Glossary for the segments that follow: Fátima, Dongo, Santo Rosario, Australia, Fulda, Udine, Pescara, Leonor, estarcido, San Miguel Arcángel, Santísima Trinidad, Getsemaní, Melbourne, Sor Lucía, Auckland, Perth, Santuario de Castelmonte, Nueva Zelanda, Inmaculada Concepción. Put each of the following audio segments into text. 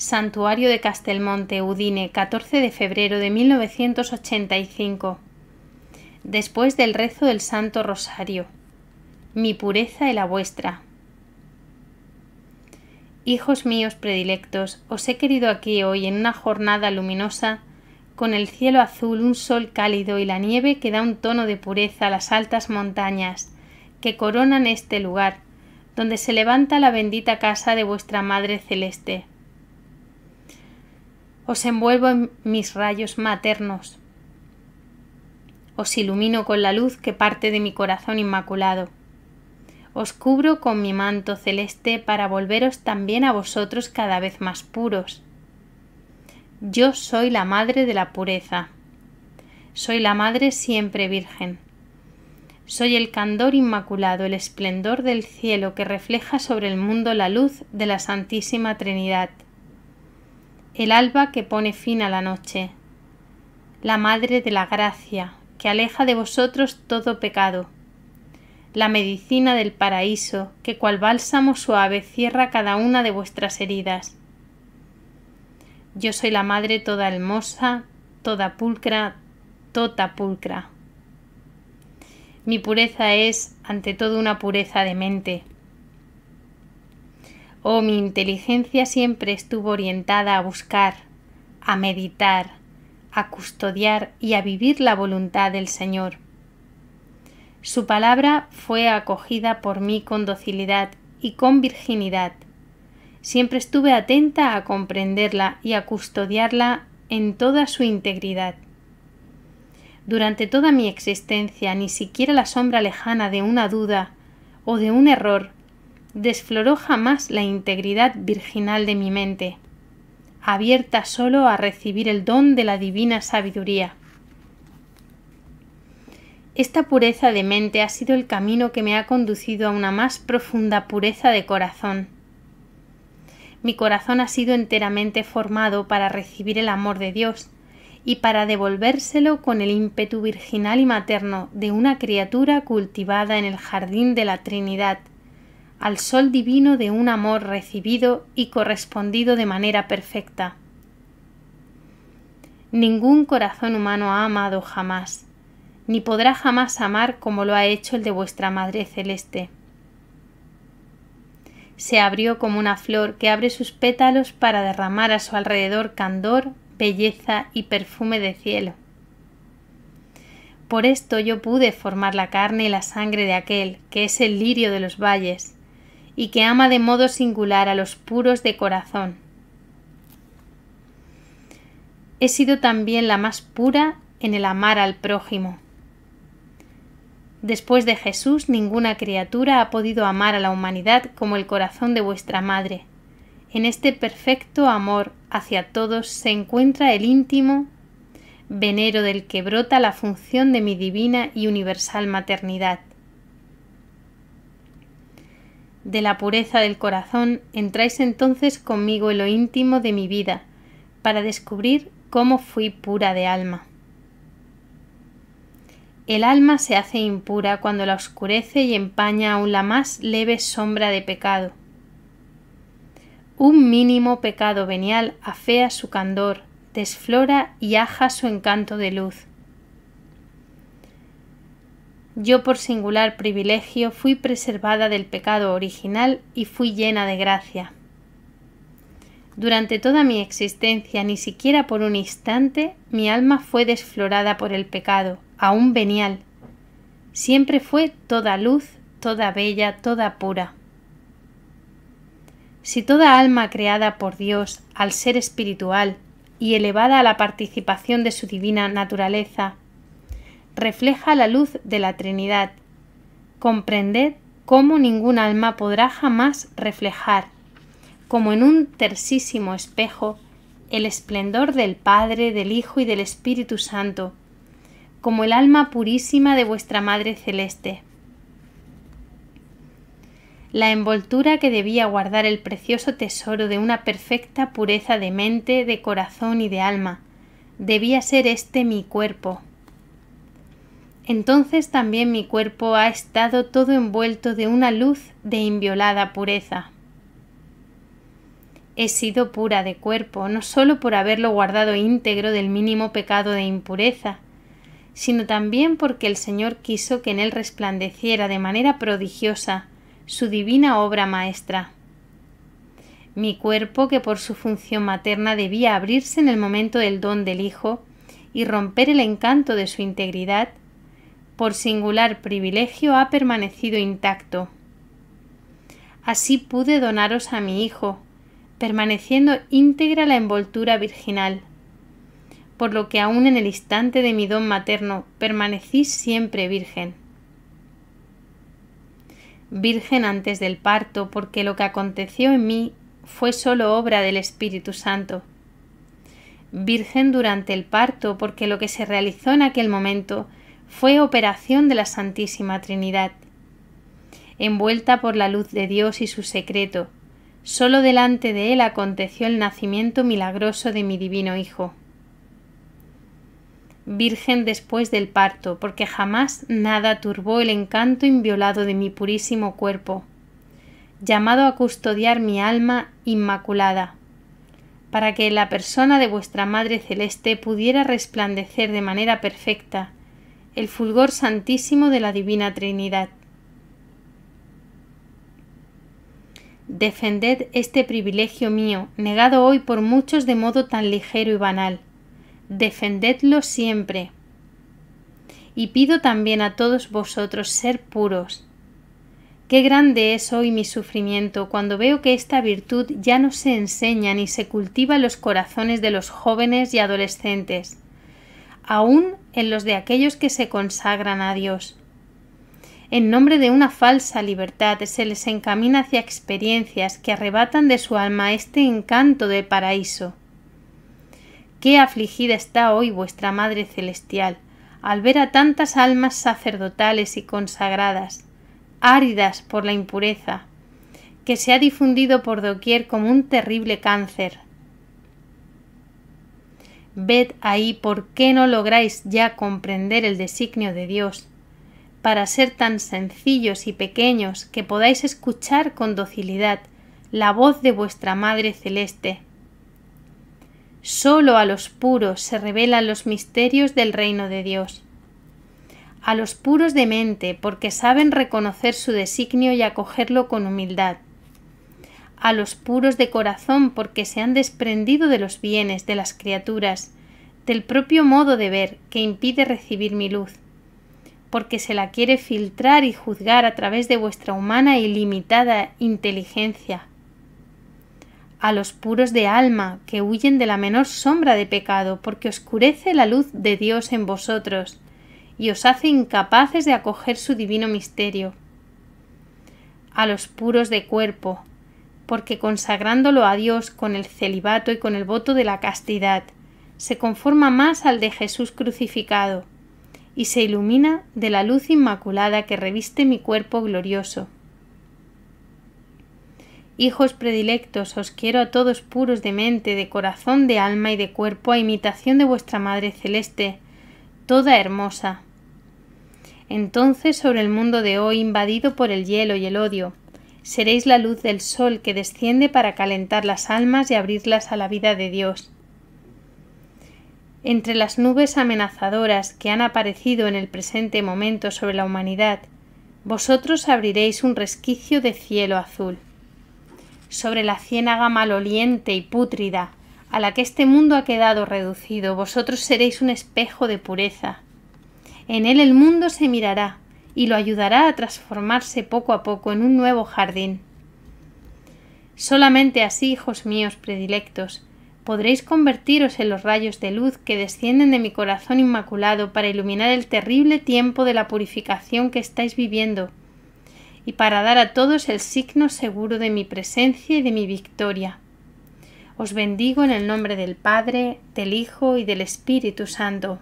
Santuario de Castelmonte, Udine, 14 de febrero de 1985. Después del rezo del Santo Rosario. Mi pureza y la vuestra. Hijos míos predilectos, os he querido aquí hoy en una jornada luminosa, con el cielo azul, un sol cálido y la nieve que da un tono de pureza a las altas montañas que coronan este lugar, donde se levanta la bendita casa de vuestra Madre Celeste. Os envuelvo en mis rayos maternos. Os ilumino con la luz que parte de mi corazón inmaculado. Os cubro con mi manto celeste para volveros también a vosotros cada vez más puros. Yo soy la madre de la pureza. Soy la madre siempre virgen. Soy el candor inmaculado, el esplendor del cielo que refleja sobre el mundo la luz de la Santísima Trinidad. El alba que pone fin a la noche. La madre de la gracia, que aleja de vosotros todo pecado. La medicina del paraíso, que cual bálsamo suave cierra cada una de vuestras heridas. Yo soy la madre toda hermosa, toda pulcra, tota pulcra. Mi pureza es, ante todo, una pureza de mente. Oh, mi inteligencia siempre estuvo orientada a buscar, a meditar, a custodiar y a vivir la voluntad del Señor. Su palabra fue acogida por mí con docilidad y con virginidad. Siempre estuve atenta a comprenderla y a custodiarla en toda su integridad. Durante toda mi existencia, ni siquiera la sombra lejana de una duda o de un error desfloró jamás la integridad virginal de mi mente, abierta solo a recibir el don de la divina sabiduría. Esta pureza de mente ha sido el camino que me ha conducido a una más profunda pureza de corazón. Mi corazón ha sido enteramente formado para recibir el amor de Dios y para devolvérselo con el ímpetu virginal y materno de una criatura cultivada en el jardín de la Trinidad, al sol divino de un amor recibido y correspondido de manera perfecta. Ningún corazón humano ha amado jamás, ni podrá jamás amar como lo ha hecho el de vuestra Madre Celeste. Se abrió como una flor que abre sus pétalos para derramar a su alrededor candor, belleza y perfume de cielo. Por esto yo pude formar la carne y la sangre de aquel que es el lirio de los valles y que ama de modo singular a los puros de corazón. He sido también la más pura en el amar al prójimo. Después de Jesús, ninguna criatura ha podido amar a la humanidad como el corazón de vuestra Madre. En este perfecto amor hacia todos se encuentra el íntimo venero del que brota la función de mi divina y universal maternidad. De la pureza del corazón entráis entonces conmigo en lo íntimo de mi vida, para descubrir cómo fui pura de alma. El alma se hace impura cuando la oscurece y empaña aún la más leve sombra de pecado. Un mínimo pecado venial afea su candor, desflora y aja su encanto de luz. Yo por singular privilegio fui preservada del pecado original y fui llena de gracia. Durante toda mi existencia, ni siquiera por un instante, mi alma fue desflorada por el pecado, aún venial. Siempre fue toda luz, toda bella, toda pura. Si toda alma creada por Dios, al ser espiritual y elevada a la participación de su divina naturaleza, refleja la luz de la Trinidad, comprended cómo ningún alma podrá jamás reflejar, como en un tersísimo espejo, el esplendor del Padre, del Hijo y del Espíritu Santo, como el alma purísima de vuestra Madre Celeste. La envoltura que debía guardar el precioso tesoro de una perfecta pureza de mente, de corazón y de alma, debía ser este mi cuerpo. Entonces también mi cuerpo ha estado todo envuelto de una luz de inviolada pureza. He sido pura de cuerpo, no solo por haberlo guardado íntegro del mínimo pecado de impureza, sino también porque el Señor quiso que en él resplandeciera de manera prodigiosa su divina obra maestra. Mi cuerpo, que por su función materna debía abrirse en el momento del don del Hijo y romper el encanto de su integridad, por singular privilegio ha permanecido intacto. Así pude donaros a mi Hijo, permaneciendo íntegra la envoltura virginal, por lo que aún en el instante de mi don materno permanecí siempre virgen. Virgen antes del parto, porque lo que aconteció en mí fue solo obra del Espíritu Santo. Virgen durante el parto, porque lo que se realizó en aquel momento fue operación de la Santísima Trinidad. Envuelta por la luz de Dios y su secreto, solo delante de él aconteció el nacimiento milagroso de mi divino Hijo. Virgen después del parto, porque jamás nada turbó el encanto inviolado de mi purísimo cuerpo, llamado a custodiar mi alma inmaculada, para que la persona de vuestra Madre Celeste pudiera resplandecer de manera perfecta el fulgor santísimo de la Divina Trinidad. Defended este privilegio mío, negado hoy por muchos de modo tan ligero y banal. Defendedlo siempre. Y pido también a todos vosotros ser puros. Qué grande es hoy mi sufrimiento cuando veo que esta virtud ya no se enseña ni se cultiva en los corazones de los jóvenes y adolescentes, aún en los de aquellos que se consagran a Dios. En nombre de una falsa libertad se les encamina hacia experiencias que arrebatan de su alma este encanto de paraíso. Qué afligida está hoy vuestra Madre Celestial al ver a tantas almas sacerdotales y consagradas, áridas por la impureza, que se ha difundido por doquier como un terrible cáncer. Ved ahí por qué no lográis ya comprender el designio de Dios, para ser tan sencillos y pequeños que podáis escuchar con docilidad la voz de vuestra Madre Celeste. Solo a los puros se revelan los misterios del reino de Dios. A los puros de mente, porque saben reconocer su designio y acogerlo con humildad. A los puros de corazón, porque se han desprendido de los bienes, de las criaturas, del propio modo de ver que impide recibir mi luz, porque se la quiere filtrar y juzgar a través de vuestra humana y limitada inteligencia. A los puros de alma, que huyen de la menor sombra de pecado, porque oscurece la luz de Dios en vosotros y os hace incapaces de acoger su divino misterio. A los puros de cuerpo, porque consagrándolo a Dios con el celibato y con el voto de la castidad, se conforma más al de Jesús crucificado y se ilumina de la luz inmaculada que reviste mi cuerpo glorioso. Hijos predilectos, os quiero a todos puros de mente, de corazón, de alma y de cuerpo, a imitación de vuestra Madre Celeste, toda hermosa. Entonces, sobre el mundo de hoy, invadido por el hielo y el odio, seréis la luz del sol que desciende para calentar las almas y abrirlas a la vida de Dios. Entre las nubes amenazadoras que han aparecido en el presente momento sobre la humanidad, vosotros abriréis un resquicio de cielo azul. Sobre la ciénaga maloliente y pútrida a la que este mundo ha quedado reducido, vosotros seréis un espejo de pureza. En él el mundo se mirará y lo ayudará a transformarse poco a poco en un nuevo jardín. Solamente así, hijos míos predilectos, podréis convertiros en los rayos de luz que descienden de mi corazón inmaculado para iluminar el terrible tiempo de la purificación que estáis viviendo, y para dar a todos el signo seguro de mi presencia y de mi victoria. Os bendigo en el nombre del Padre, del Hijo y del Espíritu Santo.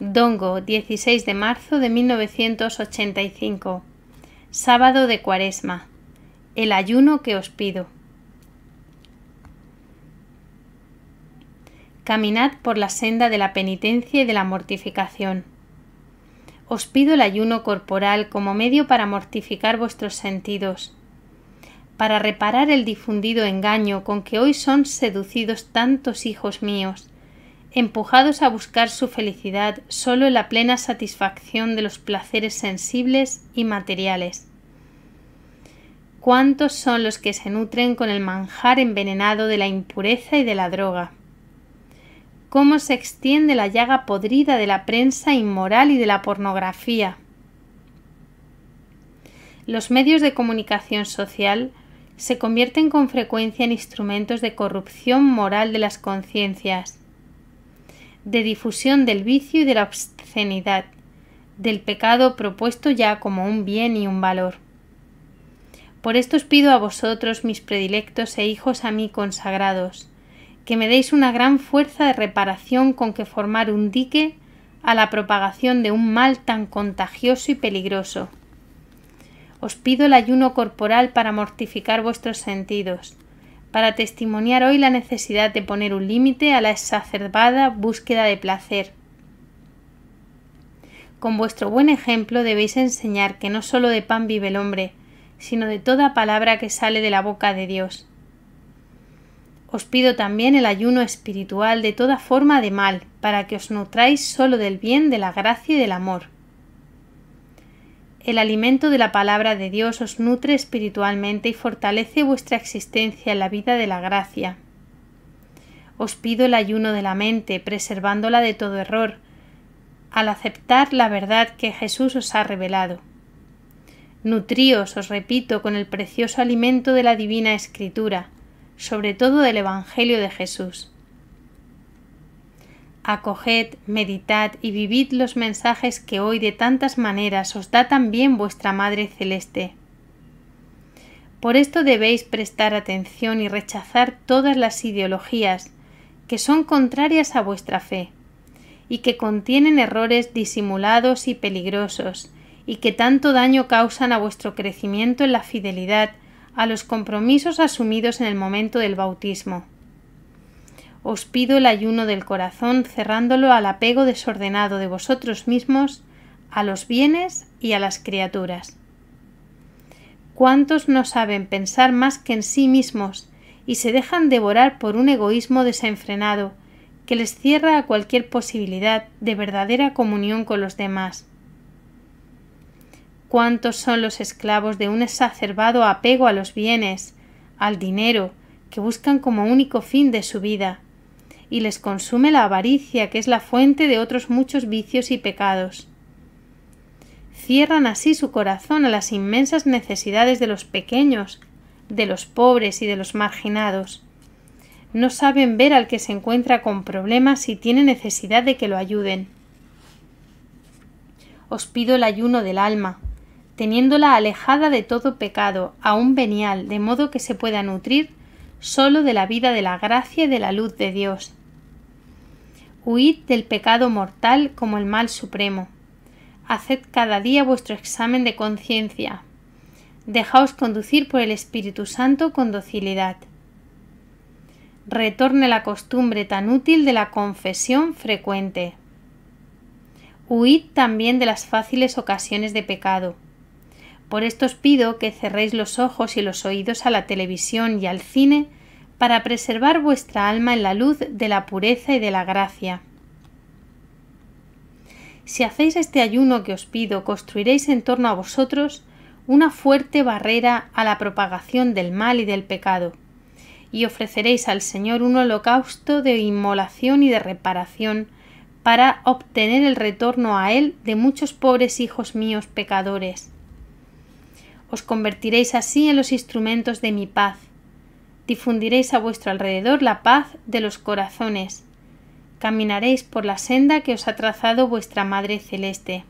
Dongo, 16 de marzo de 1985. Sábado de Cuaresma. El ayuno que os pido. Caminad por la senda de la penitencia y de la mortificación. os pido el ayuno corporal como medio para mortificar vuestros sentidos, para reparar el difundido engaño con que hoy son seducidos tantos hijos míos, empujados a buscar su felicidad solo en la plena satisfacción de los placeres sensibles y materiales. ¿Cuántos son los que se nutren con el manjar envenenado de la impureza y de la droga? ¿Cómo se extiende la llaga podrida de la prensa inmoral y de la pornografía? Los medios de comunicación social se convierten con frecuencia en instrumentos de corrupción moral de las conciencias, de difusión del vicio y de la obscenidad, del pecado propuesto ya como un bien y un valor. Por esto os pido a vosotros, mis predilectos e hijos a mí consagrados, que me deis una gran fuerza de reparación con que formar un dique a la propagación de un mal tan contagioso y peligroso. Os pido el ayuno corporal para mortificar vuestros sentidos, para testimoniar hoy la necesidad de poner un límite a la exacerbada búsqueda de placer. Con vuestro buen ejemplo debéis enseñar que no solo de pan vive el hombre, sino de toda palabra que sale de la boca de Dios. Os pido también el ayuno espiritual de toda forma de mal, para que os nutráis solo del bien, de la gracia y del amor. El alimento de la palabra de Dios os nutre espiritualmente y fortalece vuestra existencia en la vida de la gracia. Os pido el ayuno de la mente, preservándola de todo error, al aceptar la verdad que Jesús os ha revelado. Nutríos, os repito, con el precioso alimento de la Divina Escritura, sobre todo del Evangelio de Jesús. Acoged, meditad y vivid los mensajes que hoy de tantas maneras os da también vuestra Madre Celeste. Por esto debéis prestar atención y rechazar todas las ideologías que son contrarias a vuestra fe y que contienen errores disimulados y peligrosos y que tanto daño causan a vuestro crecimiento en la fidelidad a los compromisos asumidos en el momento del bautismo. Os pido el ayuno del corazón cerrándolo al apego desordenado de vosotros mismos, a los bienes y a las criaturas. ¿Cuántos no saben pensar más que en sí mismos y se dejan devorar por un egoísmo desenfrenado que les cierra a cualquier posibilidad de verdadera comunión con los demás? ¿Cuántos son los esclavos de un exacerbado apego a los bienes, al dinero, que buscan como único fin de su vida, y les consume la avaricia que es la fuente de otros muchos vicios y pecados? Cierran así su corazón a las inmensas necesidades de los pequeños, de los pobres y de los marginados. No saben ver al que se encuentra con problemas y tiene necesidad de que lo ayuden. Os pido el ayuno del alma, teniéndola alejada de todo pecado, aun venial, de modo que se pueda nutrir solo de la vida de la gracia y de la luz de Dios. Huid del pecado mortal como el mal supremo. Haced cada día vuestro examen de conciencia. Dejaos conducir por el Espíritu Santo con docilidad. Retorne la costumbre tan útil de la confesión frecuente. Huid también de las fáciles ocasiones de pecado. Por esto os pido que cerréis los ojos y los oídos a la televisión y al cine para preservar vuestra alma en la luz de la pureza y de la gracia. Si hacéis este ayuno que os pido, construiréis en torno a vosotros una fuerte barrera a la propagación del mal y del pecado, y ofreceréis al Señor un holocausto de inmolación y de reparación para obtener el retorno a Él de muchos pobres hijos míos pecadores. Os convertiréis así en los instrumentos de mi paz. Difundiréis a vuestro alrededor la paz de los corazones. Caminaréis por la senda que os ha trazado vuestra Madre Celeste.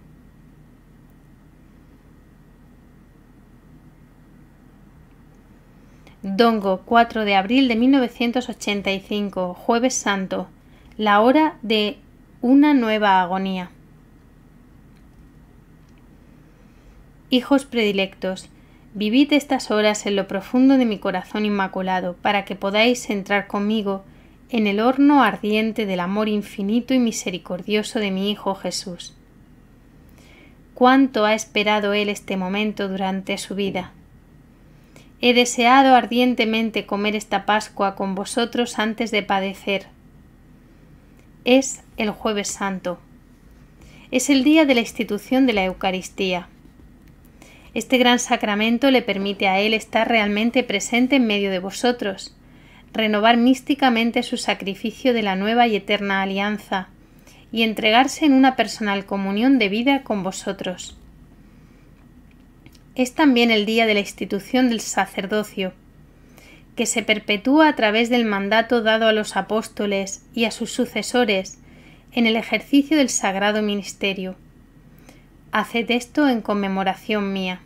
Dongo, 4 de abril de 1985, Jueves Santo, la hora de una nueva agonía. Hijos predilectos, vivid estas horas en lo profundo de mi corazón inmaculado, para que podáis entrar conmigo en el horno ardiente del amor infinito y misericordioso de mi Hijo Jesús. cuánto ha esperado él este momento durante su vida. He deseado ardientemente comer esta Pascua con vosotros antes de padecer. Es el Jueves Santo. Es el día de la institución de la Eucaristía. Este gran sacramento le permite a él estar realmente presente en medio de vosotros, renovar místicamente su sacrificio de la nueva y eterna alianza, y entregarse en una personal comunión de vida con vosotros. Es también el día de la institución del sacerdocio, que se perpetúa a través del mandato dado a los apóstoles y a sus sucesores en el ejercicio del sagrado ministerio. Haced esto en conmemoración mía.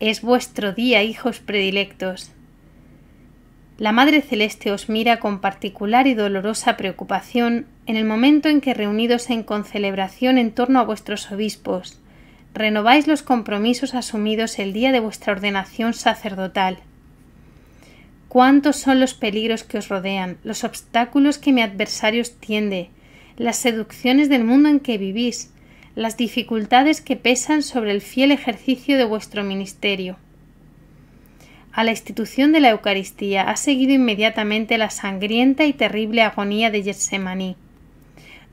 Es vuestro día, hijos predilectos. La Madre Celeste os mira con particular y dolorosa preocupación en el momento en que, reunidos en concelebración en torno a vuestros obispos, renováis los compromisos asumidos el día de vuestra ordenación sacerdotal. ¿Cuántos son los peligros que os rodean, los obstáculos que mi adversario os tiende, las seducciones del mundo en que vivís, las dificultades que pesan sobre el fiel ejercicio de vuestro ministerio? A la institución de la Eucaristía ha seguido inmediatamente la sangrienta y terrible agonía de Getsemaní,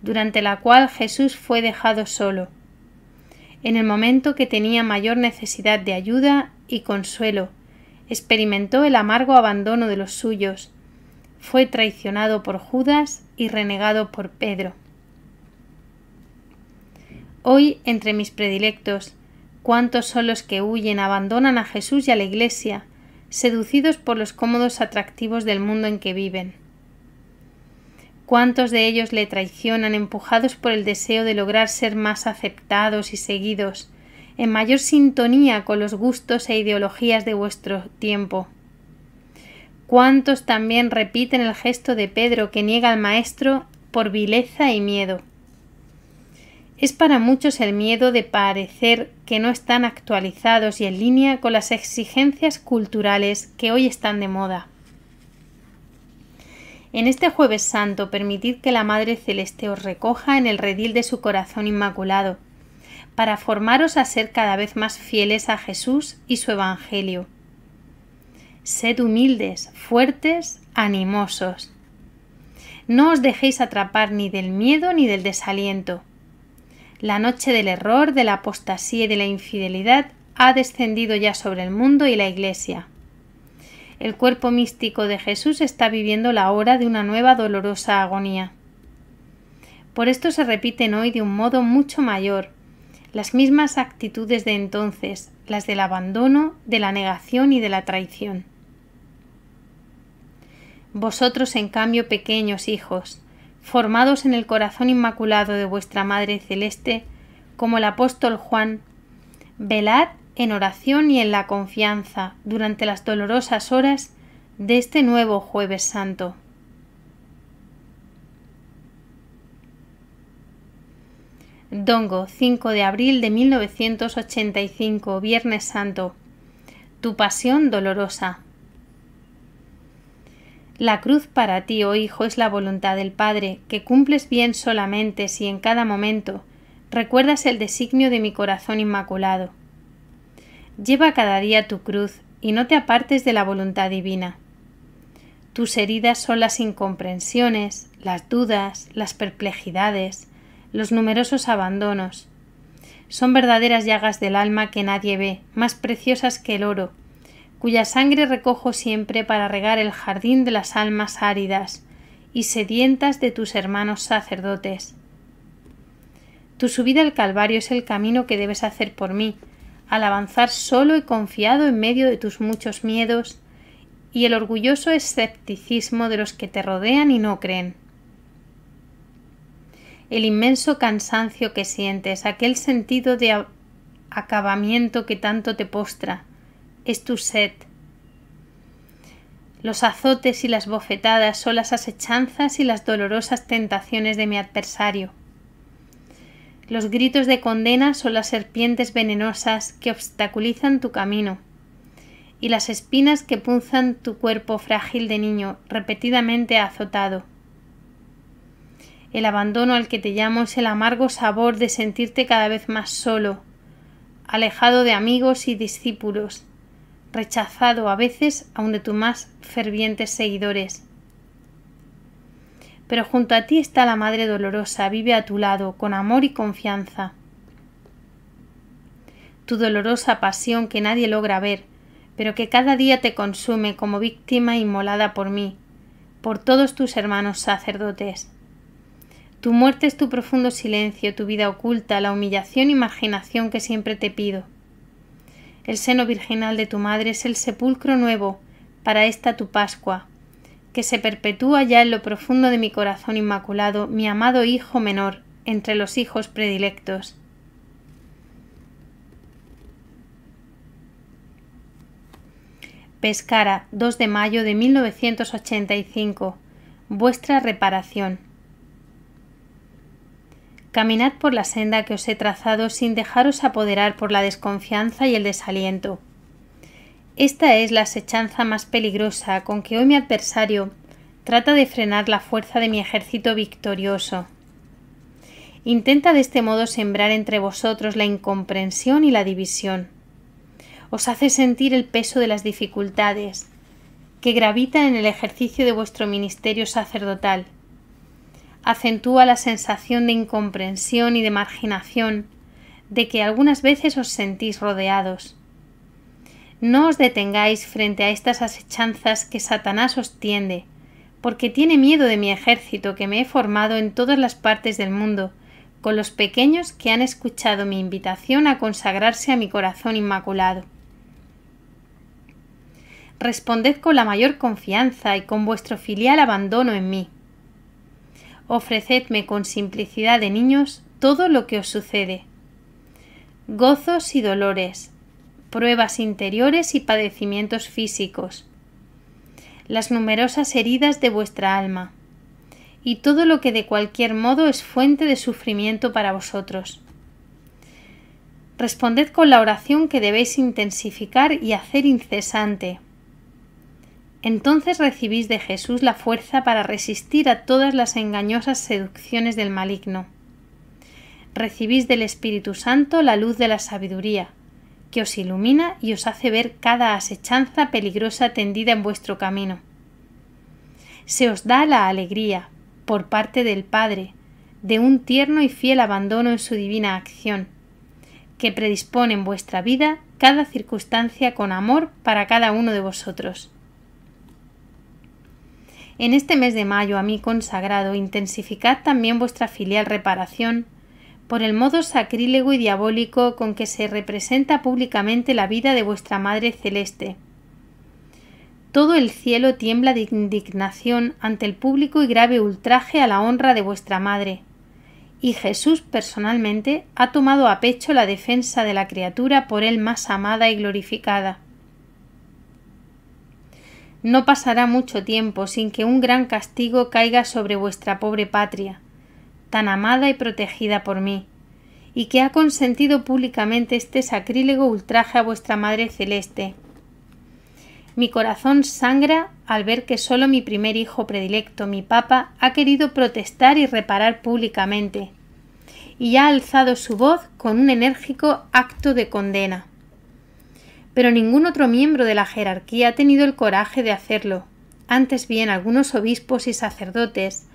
durante la cual Jesús fue dejado solo, en el momento que tenía mayor necesidad de ayuda y consuelo. Experimentó el amargo abandono de los suyos, fue traicionado por Judas y renegado por Pedro. Hoy, entre mis predilectos, ¿cuántos son los que huyen, abandonan a Jesús y a la Iglesia, seducidos por los cómodos atractivos del mundo en que viven? ¿Cuántos de ellos le traicionan, empujados por el deseo de lograr ser más aceptados y seguidos, en mayor sintonía con los gustos e ideologías de vuestro tiempo? ¿Cuántos también repiten el gesto de Pedro, que niega al Maestro por vileza y miedo? Es para muchos el miedo de parecer que no están actualizados y en línea con las exigencias culturales que hoy están de moda. En este Jueves Santo, permitid que la Madre Celeste os recoja en el redil de su corazón inmaculado, para formaros a ser cada vez más fieles a Jesús y su Evangelio. Sed humildes, fuertes, animosos. No os dejéis atrapar ni del miedo ni del desaliento. La noche del error, de la apostasía y de la infidelidad ha descendido ya sobre el mundo y la Iglesia. El cuerpo místico de Jesús está viviendo la hora de una nueva dolorosa agonía. Por esto se repiten hoy de un modo mucho mayor las mismas actitudes de entonces, las del abandono, de la negación y de la traición. Vosotros, en cambio, pequeños hijos, formados en el corazón inmaculado de vuestra Madre Celeste, como el apóstol Juan, velad en oración y en la confianza durante las dolorosas horas de este nuevo Jueves Santo. Dongo, 5 de abril de 1985, Viernes Santo. Tu pasión dolorosa. La cruz para ti, oh hijo, es la voluntad del Padre, que cumples bien solamente si en cada momento recuerdas el designio de mi corazón inmaculado. Lleva cada día tu cruz y no te apartes de la voluntad divina. Tus heridas son las incomprensiones, las dudas, las perplejidades, los numerosos abandonos. Son verdaderas llagas del alma que nadie ve, más preciosas que el oro, cuya sangre recojo siempre para regar el jardín de las almas áridas y sedientas de tus hermanos sacerdotes. Tu subida al Calvario es el camino que debes hacer por mí, al avanzar solo y confiado en medio de tus muchos miedos y el orgulloso escepticismo de los que te rodean y no creen. El inmenso cansancio que sientes, aquel sentido de acabamiento que tanto te postra, es tu sed. Los azotes y las bofetadas son las asechanzas y las dolorosas tentaciones de mi adversario. Los gritos de condena son las serpientes venenosas que obstaculizan tu camino, y las espinas que punzan tu cuerpo frágil de niño repetidamente azotado. El abandono al que te llamo es el amargo sabor de sentirte cada vez más solo, alejado de amigos y discípulos, rechazado a veces aun de tus más fervientes seguidores. Pero junto a ti está la Madre Dolorosa, vive a tu lado, con amor y confianza. Tu dolorosa pasión que nadie logra ver, pero que cada día te consume como víctima inmolada por mí, por todos tus hermanos sacerdotes. Tu muerte es tu profundo silencio, tu vida oculta, la humillación y marginación que siempre te pido. El seno virginal de tu madre es el sepulcro nuevo para esta tu Pascua, que se perpetúa ya en lo profundo de mi corazón inmaculado, mi amado hijo menor, entre los hijos predilectos. Pescara, 2 de mayo de 1985. Vuestra reparación. Caminad por la senda que os he trazado sin dejaros apoderar por la desconfianza y el desaliento. Esta es la asechanza más peligrosa con que hoy mi adversario trata de frenar la fuerza de mi ejército victorioso. Intenta de este modo sembrar entre vosotros la incomprensión y la división. Os hace sentir el peso de las dificultades que gravitan en el ejercicio de vuestro ministerio sacerdotal. Acentúa la sensación de incomprensión y de marginación de que algunas veces os sentís rodeados. No os detengáis frente a estas asechanzas que Satanás os tiende, porque tiene miedo de mi ejército que me he formado en todas las partes del mundo, con los pequeños que han escuchado mi invitación a consagrarse a mi corazón inmaculado. Responded con la mayor confianza y con vuestro filial abandono en mí. Ofrecedme con simplicidad de niños todo lo que os sucede: gozos y dolores, pruebas interiores y padecimientos físicos, las numerosas heridas de vuestra alma, y todo lo que de cualquier modo es fuente de sufrimiento para vosotros. Responded con la oración que debéis intensificar y hacer incesante. Entonces recibís de Jesús la fuerza para resistir a todas las engañosas seducciones del maligno. Recibís del Espíritu Santo la luz de la sabiduría, que os ilumina y os hace ver cada asechanza peligrosa tendida en vuestro camino. Se os da la alegría, por parte del Padre, de un tierno y fiel abandono en su divina acción, que predispone en vuestra vida cada circunstancia con amor para cada uno de vosotros. En este mes de mayo a mí consagrado, intensificad también vuestra filial reparación por el modo sacrílego y diabólico con que se representa públicamente la vida de vuestra Madre Celeste. Todo el cielo tiembla de indignación ante el público y grave ultraje a la honra de vuestra Madre, y Jesús personalmente ha tomado a pecho la defensa de la criatura por él más amada y glorificada. No pasará mucho tiempo sin que un gran castigo caiga sobre vuestra pobre patria, tan amada y protegida por mí, y que ha consentido públicamente este sacrílego ultraje a vuestra Madre Celeste. Mi corazón sangra al ver que solo mi primer hijo predilecto, mi Papa, ha querido protestar y reparar públicamente, y ha alzado su voz con un enérgico acto de condena. Pero ningún otro miembro de la jerarquía ha tenido el coraje de hacerlo. Antes bien, algunos obispos y sacerdotes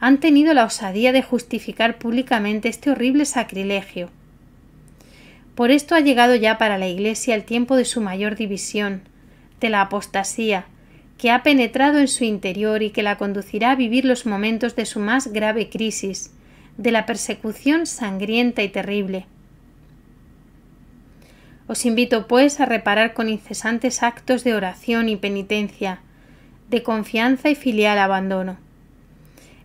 han tenido la osadía de justificar públicamente este horrible sacrilegio. Por esto ha llegado ya para la Iglesia el tiempo de su mayor división, de la apostasía, que ha penetrado en su interior y que la conducirá a vivir los momentos de su más grave crisis, de la persecución sangrienta y terrible. Os invito, pues, a reparar con incesantes actos de oración y penitencia, de confianza y filial abandono.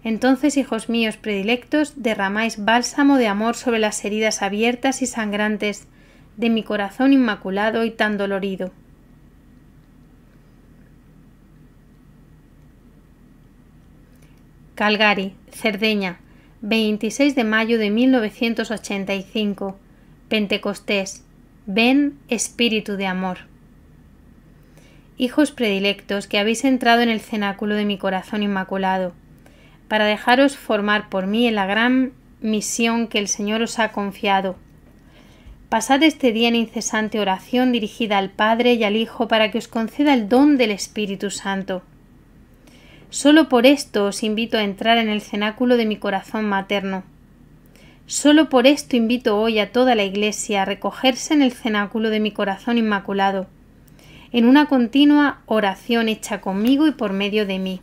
Entonces, hijos míos predilectos, derramáis bálsamo de amor sobre las heridas abiertas y sangrantes de mi corazón inmaculado y tan dolorido. Calgary, Cerdeña, 26 de mayo de 1985. Pentecostés. Ven, Espíritu de amor. Hijos predilectos que habéis entrado en el cenáculo de mi corazón inmaculado, para dejaros formar por mí en la gran misión que el Señor os ha confiado. Pasad este día en incesante oración dirigida al Padre y al Hijo para que os conceda el don del Espíritu Santo. Solo por esto os invito a entrar en el cenáculo de mi corazón materno. Solo por esto invito hoy a toda la Iglesia a recogerse en el cenáculo de mi corazón inmaculado, en una continua oración hecha conmigo y por medio de mí.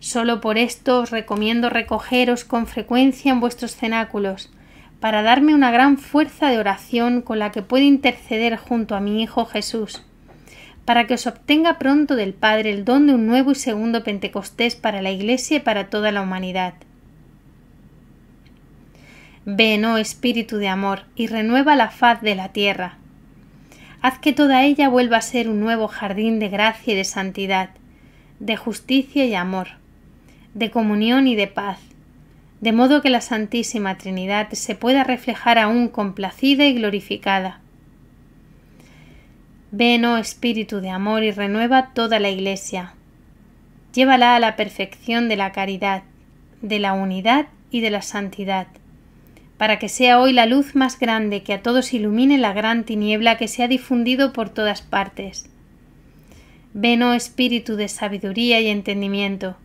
Solo por esto os recomiendo recogeros con frecuencia en vuestros cenáculos, para darme una gran fuerza de oración con la que pueda interceder junto a mi Hijo Jesús, para que os obtenga pronto del Padre el don de un nuevo y segundo Pentecostés para la Iglesia y para toda la humanidad. Ven, oh Espíritu de amor, y renueva la faz de la tierra. Haz que toda ella vuelva a ser un nuevo jardín de gracia y de santidad, de justicia y amor, de comunión y de paz, de modo que la Santísima Trinidad se pueda reflejar aún complacida y glorificada. Ven, oh Espíritu de amor, y renueva toda la Iglesia. Llévala a la perfección de la caridad, de la unidad y de la santidad, para que sea hoy la luz más grande que a todos ilumine la gran tiniebla que se ha difundido por todas partes. Ven, oh Espíritu de sabiduría y entendimiento,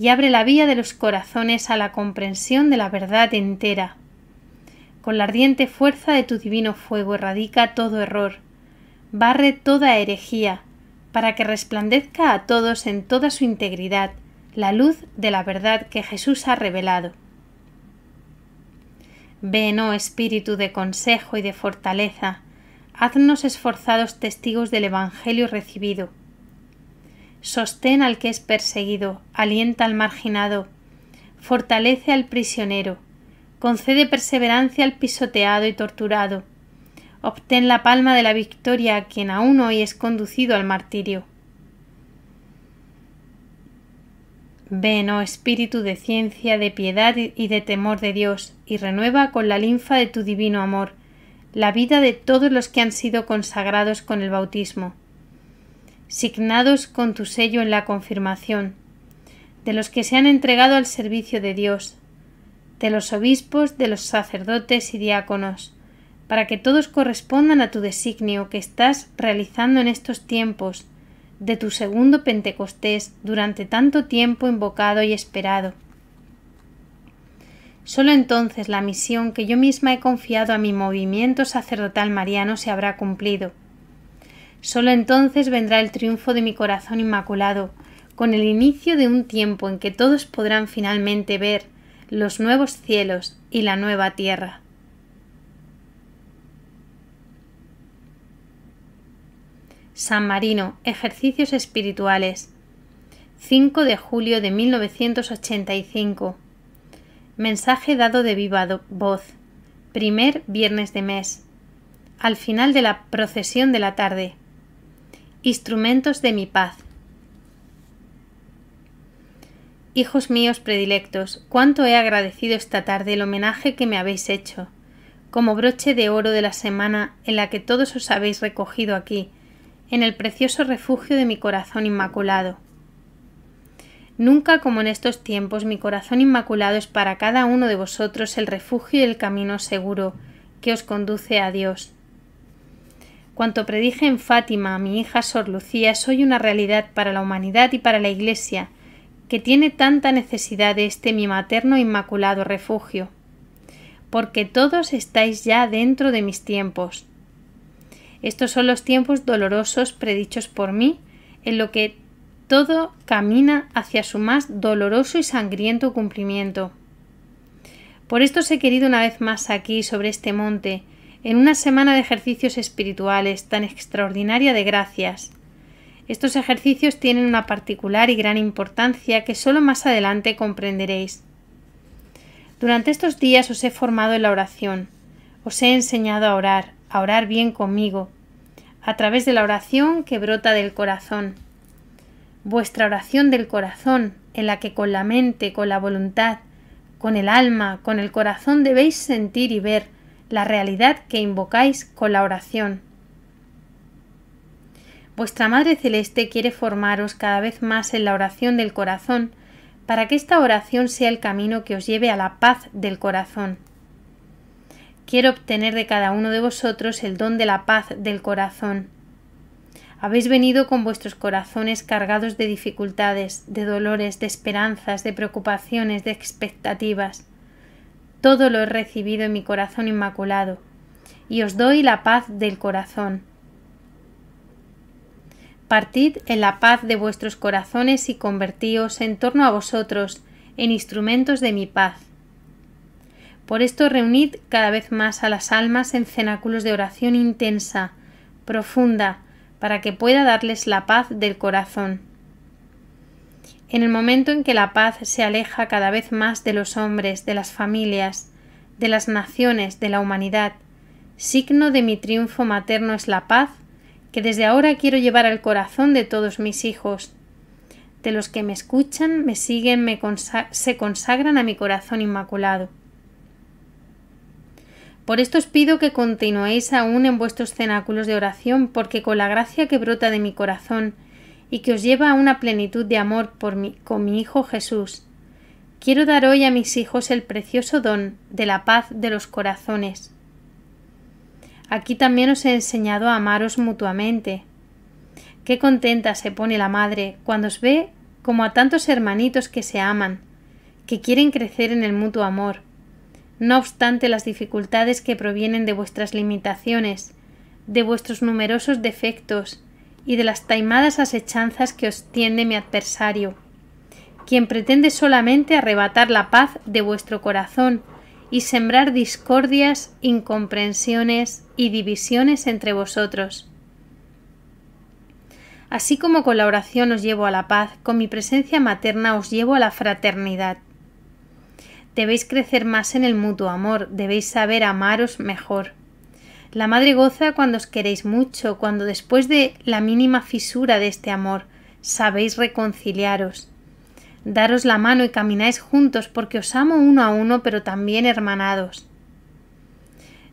y abre la vía de los corazones a la comprensión de la verdad entera. Con la ardiente fuerza de tu divino fuego erradica todo error, barre toda herejía, para que resplandezca a todos en toda su integridad la luz de la verdad que Jesús ha revelado. Ven, oh Espíritu de consejo y de fortaleza, haznos esforzados testigos del Evangelio recibido. Sostén al que es perseguido, alienta al marginado, fortalece al prisionero, concede perseverancia al pisoteado y torturado, obtén la palma de la victoria a quien aún hoy es conducido al martirio. Ven, oh Espíritu de ciencia, de piedad y de temor de Dios, y renueva con la linfa de tu divino amor la vida de todos los que han sido consagrados con el bautismo, signados con tu sello en la confirmación, de los que se han entregado al servicio de Dios, de los obispos, de los sacerdotes y diáconos, para que todos correspondan a tu designio que estás realizando en estos tiempos, de tu segundo Pentecostés durante tanto tiempo invocado y esperado. Solo entonces la misión que yo misma he confiado a mi movimiento sacerdotal mariano se habrá cumplido. Solo entonces vendrá el triunfo de mi corazón inmaculado, con el inicio de un tiempo en que todos podrán finalmente ver los nuevos cielos y la nueva tierra. San Marino, ejercicios espirituales. 5 de julio de 1985. Mensaje dado de viva voz. Primer viernes de mes. Al final de la procesión de la tarde. Instrumentos de mi paz. Hijos míos predilectos, cuánto he agradecido esta tarde el homenaje que me habéis hecho, como broche de oro de la semana en la que todos os habéis recogido aquí, en el precioso refugio de mi corazón inmaculado. Nunca como en estos tiempos mi corazón inmaculado es para cada uno de vosotros el refugio y el camino seguro que os conduce a Dios. Cuanto predije en Fátima a mi hija Sor Lucía es hoy una realidad para la humanidad y para la Iglesia, que tiene tanta necesidad de este mi materno inmaculado refugio, porque todos estáis ya dentro de mis tiempos. Estos son los tiempos dolorosos predichos por mí, en lo que todo camina hacia su más doloroso y sangriento cumplimiento. Por esto os he querido una vez más aquí, sobre este monte, en una semana de ejercicios espirituales tan extraordinaria de gracias. Estos ejercicios tienen una particular y gran importancia que solo más adelante comprenderéis. Durante estos días os he formado en la oración, os he enseñado a orar bien conmigo, a través de la oración que brota del corazón. Vuestra oración del corazón, en la que con la mente, con la voluntad, con el alma, con el corazón debéis sentir y ver la realidad que invocáis con la oración. Vuestra Madre Celeste quiere formaros cada vez más en la oración del corazón para que esta oración sea el camino que os lleve a la paz del corazón. Quiero obtener de cada uno de vosotros el don de la paz del corazón. Habéis venido con vuestros corazones cargados de dificultades, de dolores, de esperanzas, de preocupaciones, de expectativas. Todo lo he recibido en mi corazón inmaculado, y os doy la paz del corazón. Partid en la paz de vuestros corazones y convertíos en torno a vosotros en instrumentos de mi paz. Por esto reunid cada vez más a las almas en cenáculos de oración intensa, profunda, para que pueda darles la paz del corazón. En el momento en que la paz se aleja cada vez más de los hombres, de las familias, de las naciones, de la humanidad, signo de mi triunfo materno es la paz que desde ahora quiero llevar al corazón de todos mis hijos, de los que me escuchan, me siguen, se consagran a mi corazón inmaculado. Por esto os pido que continuéis aún en vuestros cenáculos de oración, porque con la gracia que brota de mi corazón y que os lleva a una plenitud de amor con mi Hijo Jesús, quiero dar hoy a mis hijos el precioso don de la paz de los corazones. Aquí también os he enseñado a amaros mutuamente. Qué contenta se pone la madre cuando os ve como a tantos hermanitos que se aman, que quieren crecer en el mutuo amor. No obstante las dificultades que provienen de vuestras limitaciones, de vuestros numerosos defectos y de las taimadas asechanzas que os tiende mi adversario, quien pretende solamente arrebatar la paz de vuestro corazón y sembrar discordias, incomprensiones y divisiones entre vosotros. Así como con la oración os llevo a la paz, con mi presencia materna os llevo a la fraternidad. Debéis crecer más en el mutuo amor, debéis saber amaros mejor. La madre goza cuando os queréis mucho, cuando después de la mínima fisura de este amor sabéis reconciliaros. Daros la mano y camináis juntos porque os amo uno a uno, pero también hermanados.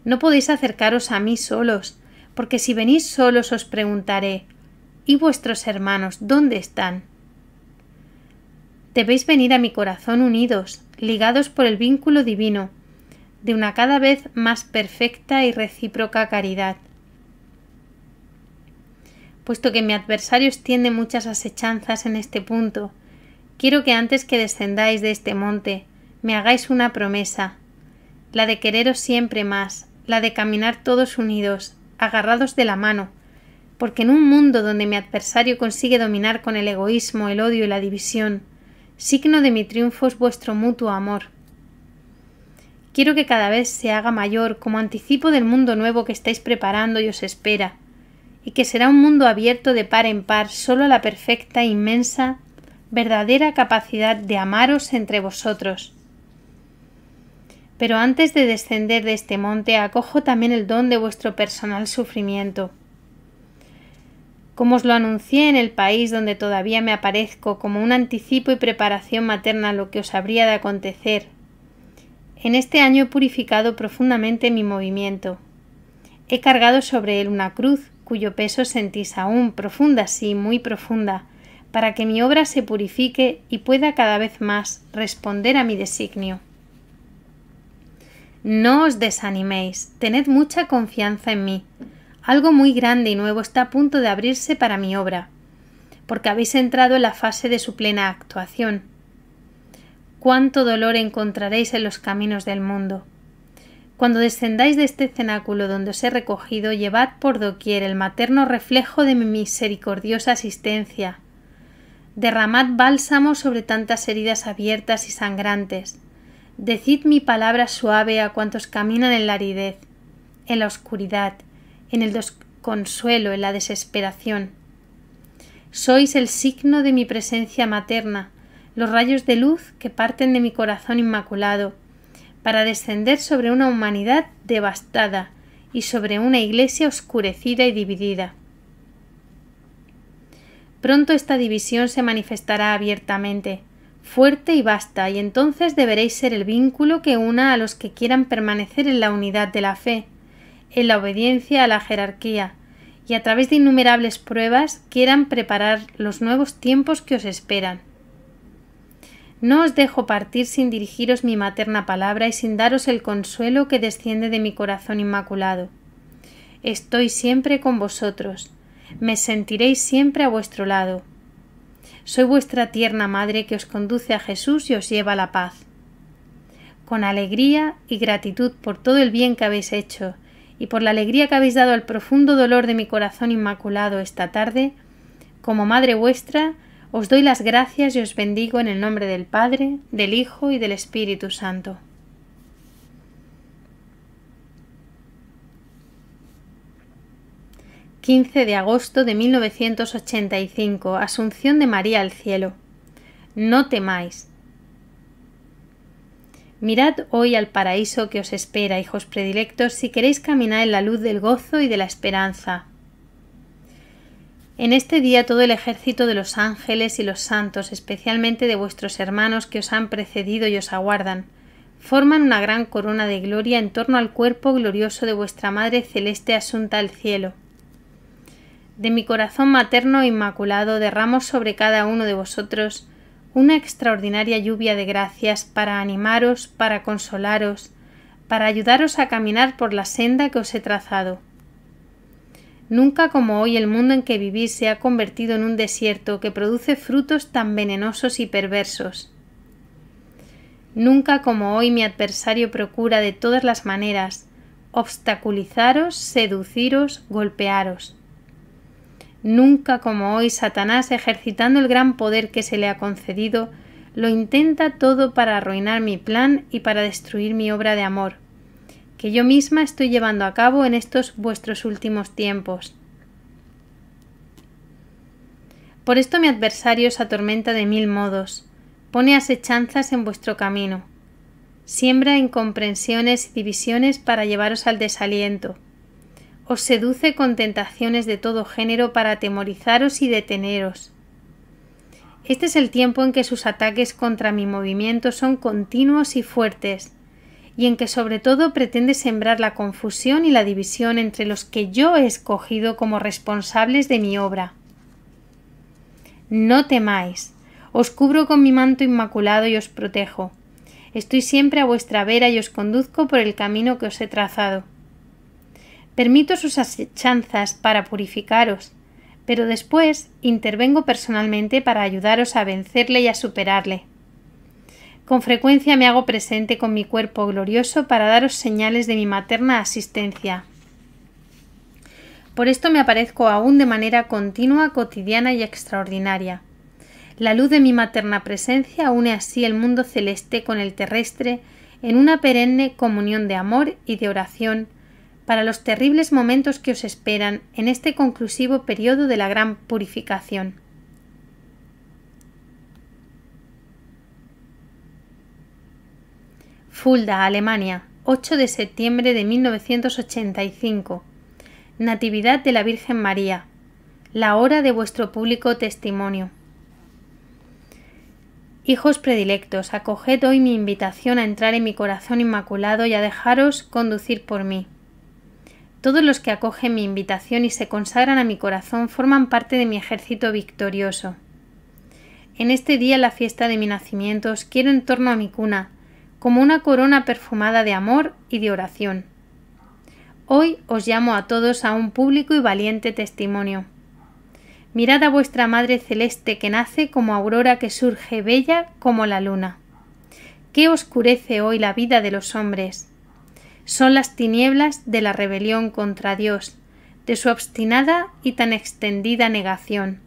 No podéis acercaros a mí solos, porque si venís solos os preguntaré, ¿y vuestros hermanos dónde están? Debéis venir a mi corazón unidos, ligados por el vínculo divino, de una cada vez más perfecta y recíproca caridad. Puesto que mi adversario os tiende muchas asechanzas en este punto, quiero que antes que descendáis de este monte, me hagáis una promesa, la de quereros siempre más, la de caminar todos unidos, agarrados de la mano, porque en un mundo donde mi adversario consigue dominar con el egoísmo, el odio y la división, signo de mi triunfo es vuestro mutuo amor. Quiero que cada vez se haga mayor como anticipo del mundo nuevo que estáis preparando y os espera, y que será un mundo abierto de par en par solo a la perfecta, inmensa, verdadera capacidad de amaros entre vosotros. Pero antes de descender de este monte, acojo también el don de vuestro personal sufrimiento. Como os lo anuncié en el país donde todavía me aparezco como un anticipo y preparación materna a lo que os habría de acontecer, en este año he purificado profundamente mi movimiento. He cargado sobre él una cruz, cuyo peso sentís aún, profunda sí, muy profunda, para que mi obra se purifique y pueda cada vez más responder a mi designio. No os desaniméis, tened mucha confianza en mí. Algo muy grande y nuevo está a punto de abrirse para mi obra, porque habéis entrado en la fase de su plena actuación. ¿Cuánto dolor encontraréis en los caminos del mundo? Cuando descendáis de este cenáculo donde os he recogido, llevad por doquier el materno reflejo de mi misericordiosa asistencia. Derramad bálsamo sobre tantas heridas abiertas y sangrantes. Decid mi palabra suave a cuantos caminan en la aridez, en la oscuridad, en el desconsuelo, en la desesperación. Sois el signo de mi presencia materna, los rayos de luz que parten de mi corazón inmaculado, para descender sobre una humanidad devastada y sobre una iglesia oscurecida y dividida. Pronto esta división se manifestará abiertamente, fuerte y vasta, y entonces deberéis ser el vínculo que una a los que quieran permanecer en la unidad de la fe, en la obediencia a la jerarquía, y a través de innumerables pruebas quieran preparar los nuevos tiempos que os esperan. No os dejo partir sin dirigiros mi materna palabra y sin daros el consuelo que desciende de mi corazón inmaculado. Estoy siempre con vosotros. Me sentiréis siempre a vuestro lado. Soy vuestra tierna madre que os conduce a Jesús y os lleva a la paz. Con alegría y gratitud por todo el bien que habéis hecho y por la alegría que habéis dado al profundo dolor de mi corazón inmaculado esta tarde, como madre vuestra, os doy las gracias y os bendigo en el nombre del Padre, del Hijo y del Espíritu Santo. ...15 de agosto de 1985... Asunción de María al cielo. No temáis. Mirad hoy al paraíso que os espera, hijos predilectos, si queréis caminar en la luz del gozo y de la esperanza. En este día todo el ejército de los ángeles y los santos, especialmente de vuestros hermanos que os han precedido y os aguardan, forman una gran corona de gloria en torno al cuerpo glorioso de vuestra Madre Celeste asunta al cielo. De mi corazón materno inmaculado derramo sobre cada uno de vosotros una extraordinaria lluvia de gracias para animaros, para consolaros, para ayudaros a caminar por la senda que os he trazado. Nunca como hoy el mundo en que vivís se ha convertido en un desierto que produce frutos tan venenosos y perversos. Nunca como hoy mi adversario procura de todas las maneras obstaculizaros, seduciros, golpearos. Nunca como hoy Satanás, ejercitando el gran poder que se le ha concedido, lo intenta todo para arruinar mi plan y para destruir mi obra de amor, que yo misma estoy llevando a cabo en estos vuestros últimos tiempos. Por esto mi adversario os atormenta de mil modos, pone asechanzas en vuestro camino, siembra incomprensiones y divisiones para llevaros al desaliento. Os seduce con tentaciones de todo género para atemorizaros y deteneros. Este es el tiempo en que sus ataques contra mi movimiento son continuos y fuertes, y en que sobre todo pretende sembrar la confusión y la división entre los que yo he escogido como responsables de mi obra. No temáis, os cubro con mi manto inmaculado y os protejo. Estoy siempre a vuestra vera y os conduzco por el camino que os he trazado. Permito sus asechanzas para purificaros, pero después intervengo personalmente para ayudaros a vencerle y a superarle. Con frecuencia me hago presente con mi cuerpo glorioso para daros señales de mi materna asistencia. Por esto me aparezco aún de manera continua, cotidiana y extraordinaria. La luz de mi materna presencia une así el mundo celeste con el terrestre en una perenne comunión de amor y de oración, para los terribles momentos que os esperan en este conclusivo periodo de la gran purificación. Fulda, Alemania, 8 de septiembre de 1985. Natividad de la Virgen María. La hora de vuestro público testimonio. Hijos predilectos, acoged hoy mi invitación a entrar en mi corazón inmaculado y a dejaros conducir por mí. Todos los que acogen mi invitación y se consagran a mi corazón forman parte de mi ejército victorioso. En este día, la fiesta de mi nacimiento, os quiero en torno a mi cuna, como una corona perfumada de amor y de oración. Hoy os llamo a todos a un público y valiente testimonio. Mirad a vuestra Madre Celeste que nace como aurora que surge bella como la luna. ¿Qué oscurece hoy la vida de los hombres? Son las tinieblas de la rebelión contra Dios, de su obstinada y tan extendida negación.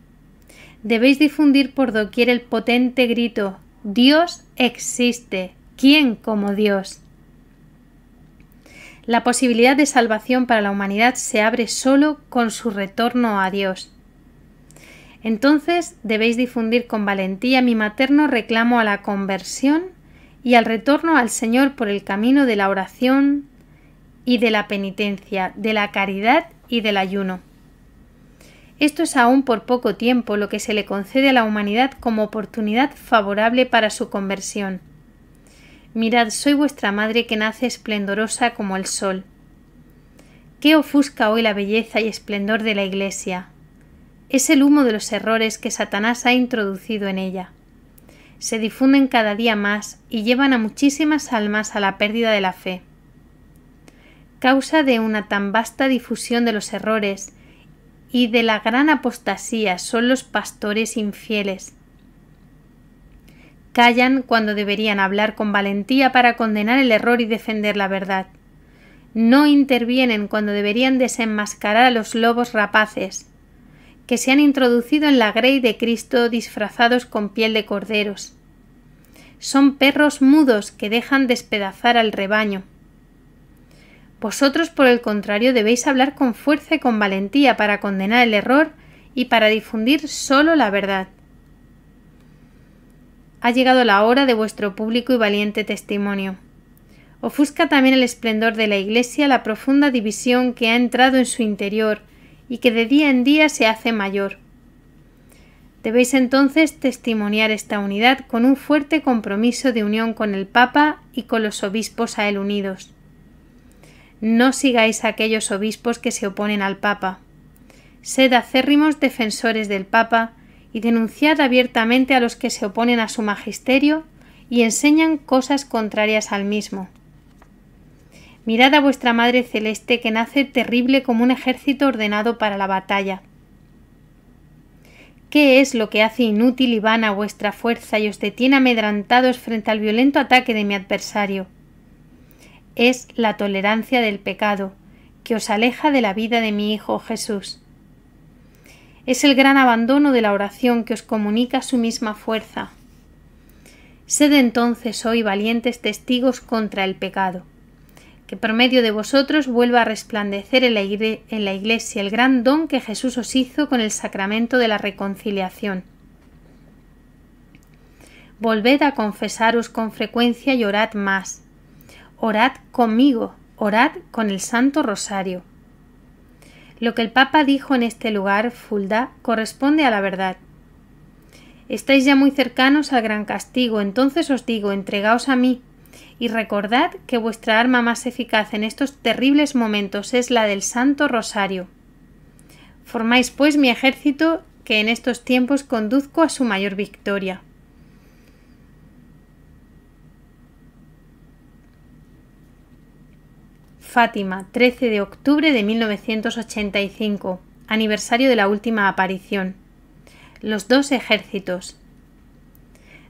Debéis difundir por doquier el potente grito: Dios existe, ¿quién como Dios? La posibilidad de salvación para la humanidad se abre solo con su retorno a Dios. Entonces debéis difundir con valentía mi materno reclamo a la conversión y al retorno al Señor por el camino de la oración y de la penitencia, de la caridad y del ayuno. Esto es aún por poco tiempo lo que se le concede a la humanidad como oportunidad favorable para su conversión. Mirad, soy vuestra madre que nace esplendorosa como el sol. ¿Qué ofusca hoy la belleza y esplendor de la Iglesia? Es el humo de los errores que Satanás ha introducido en ella. se difunden cada día más y llevan a muchísimas almas a la pérdida de la fe. Causa de una tan vasta difusión de los errores y de la gran apostasía son los pastores infieles. Callan cuando deberían hablar con valentía para condenar el error y defender la verdad. No intervienen cuando deberían desenmascarar a los lobos rapaces, que se han introducido en la grey de Cristo disfrazados con piel de corderos. Son perros mudos que dejan despedazar al rebaño. Vosotros, por el contrario, debéis hablar con fuerza y con valentía para condenar el error y para difundir solo la verdad. Ha llegado la hora de vuestro público y valiente testimonio. Ofusca también el esplendor de la Iglesia la profunda división que ha entrado en su interior y que de día en día se hace mayor. Debéis entonces testimoniar esta unidad con un fuerte compromiso de unión con el Papa y con los obispos a él unidos. No sigáis a aquellos obispos que se oponen al Papa. Sed acérrimos defensores del Papa y denunciad abiertamente a los que se oponen a su magisterio y enseñan cosas contrarias al mismo. Mirad a vuestra Madre Celeste que nace terrible como un ejército ordenado para la batalla. ¿Qué es lo que hace inútil y vana vuestra fuerza y os detiene amedrantados frente al violento ataque de mi adversario? Es la tolerancia del pecado, que os aleja de la vida de mi Hijo Jesús. Es el gran abandono de la oración que os comunica su misma fuerza. Sed entonces hoy valientes testigos contra el pecado. Que por medio de vosotros vuelva a resplandecer en la Iglesia el gran don que Jesús os hizo con el sacramento de la reconciliación. Volved a confesaros con frecuencia y orad más. Orad conmigo, orad con el Santo Rosario. Lo que el Papa dijo en este lugar, Fulda, corresponde a la verdad. Estáis ya muy cercanos al gran castigo, entonces os digo, entregaos a mí y recordad que vuestra arma más eficaz en estos terribles momentos es la del Santo Rosario. Formáis pues mi ejército que en estos tiempos conduzco a su mayor victoria. Fátima, 13 de octubre de 1985, aniversario de la última aparición. Los dos ejércitos.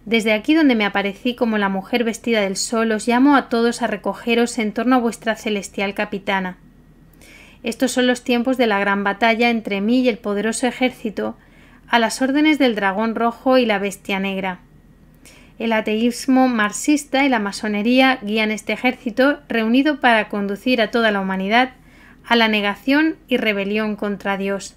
Desde aquí donde me aparecí como la mujer vestida del sol, os llamo a todos a recogeros en torno a vuestra celestial capitana. Estos son los tiempos de la gran batalla entre mí y el poderoso ejército, a las órdenes del dragón rojo y la bestia negra. El ateísmo marxista y la masonería guían este ejército reunido para conducir a toda la humanidad a la negación y rebelión contra Dios.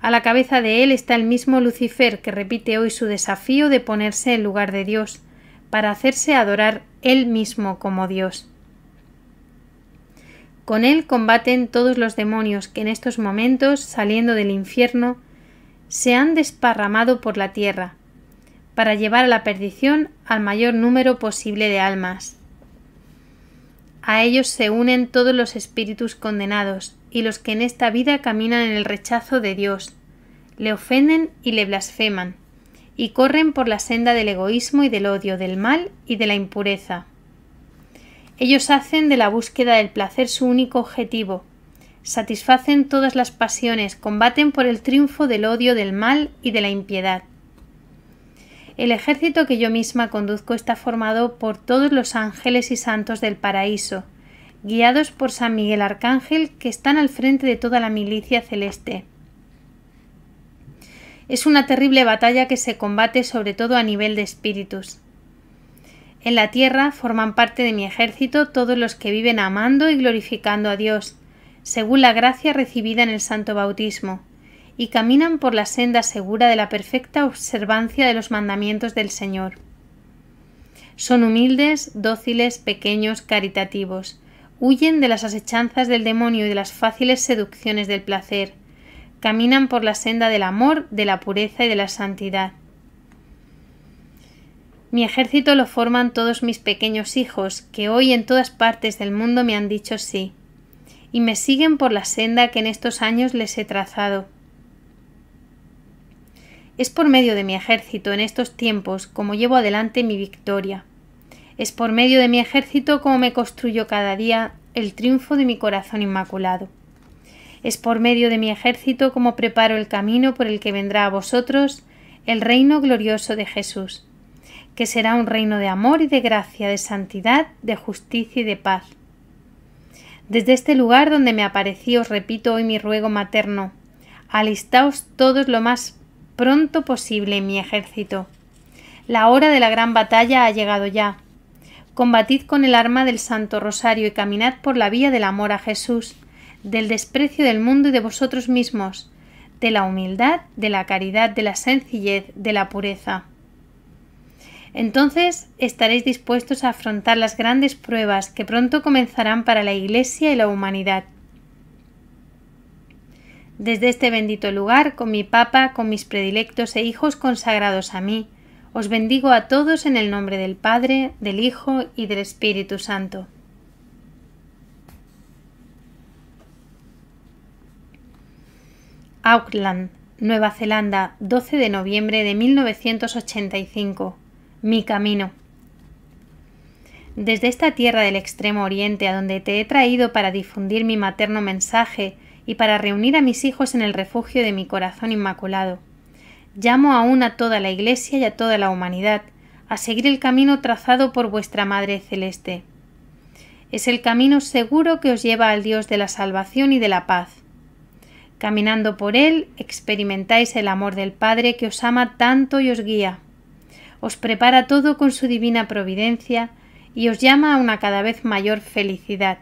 A la cabeza de él está el mismo Lucifer que repite hoy su desafío de ponerse en lugar de Dios para hacerse adorar él mismo como Dios. Con él combaten todos los demonios que en estos momentos, saliendo del infierno, se han desparramado por la tierra, para llevar a la perdición al mayor número posible de almas. A ellos se unen todos los espíritus condenados y los que en esta vida caminan en el rechazo de Dios, le ofenden y le blasfeman, y corren por la senda del egoísmo y del odio, del mal y de la impureza. Ellos hacen de la búsqueda del placer su único objetivo, satisfacen todas las pasiones, combaten por el triunfo del odio, del mal y de la impiedad. El ejército que yo misma conduzco está formado por todos los ángeles y santos del paraíso, guiados por San Miguel Arcángel, que están al frente de toda la milicia celeste. Es una terrible batalla que se combate sobre todo a nivel de espíritus. En la tierra forman parte de mi ejército todos los que viven amando y glorificando a Dios, según la gracia recibida en el santo bautismo, y caminan por la senda segura de la perfecta observancia de los mandamientos del Señor. Son humildes, dóciles, pequeños, caritativos. Huyen de las asechanzas del demonio y de las fáciles seducciones del placer. Caminan por la senda del amor, de la pureza y de la santidad. Mi ejército lo forman todos mis pequeños hijos, que hoy en todas partes del mundo me han dicho sí, y me siguen por la senda que en estos años les he trazado. Es por medio de mi ejército en estos tiempos como llevo adelante mi victoria. Es por medio de mi ejército como me construyo cada día el triunfo de mi corazón inmaculado. Es por medio de mi ejército como preparo el camino por el que vendrá a vosotros el reino glorioso de Jesús, que será un reino de amor y de gracia, de santidad, de justicia y de paz. Desde este lugar donde me aparecí os repito hoy mi ruego materno: alistaos todos lo más pronto posible en mi ejército. La hora de la gran batalla ha llegado ya. Combatid con el arma del Santo Rosario y caminad por la vía del amor a Jesús, del desprecio del mundo y de vosotros mismos, de la humildad, de la caridad, de la sencillez, de la pureza. Entonces estaréis dispuestos a afrontar las grandes pruebas que pronto comenzarán para la Iglesia y la humanidad. Desde este bendito lugar, con mi Papa, con mis predilectos e hijos consagrados a mí, os bendigo a todos en el nombre del Padre, del Hijo y del Espíritu Santo. Auckland, Nueva Zelanda, 12 de noviembre de 1985. Mi camino. Desde esta tierra del extremo oriente a donde te he traído para difundir mi materno mensaje y para reunir a mis hijos en el refugio de mi corazón inmaculado, llamo aún a toda la Iglesia y a toda la humanidad a seguir el camino trazado por vuestra Madre Celeste. Es el camino seguro que os lleva al Dios de la salvación y de la paz. Caminando por él, experimentáis el amor del Padre que os ama tanto y os guía. Os prepara todo con su divina providencia y os llama a una cada vez mayor felicidad.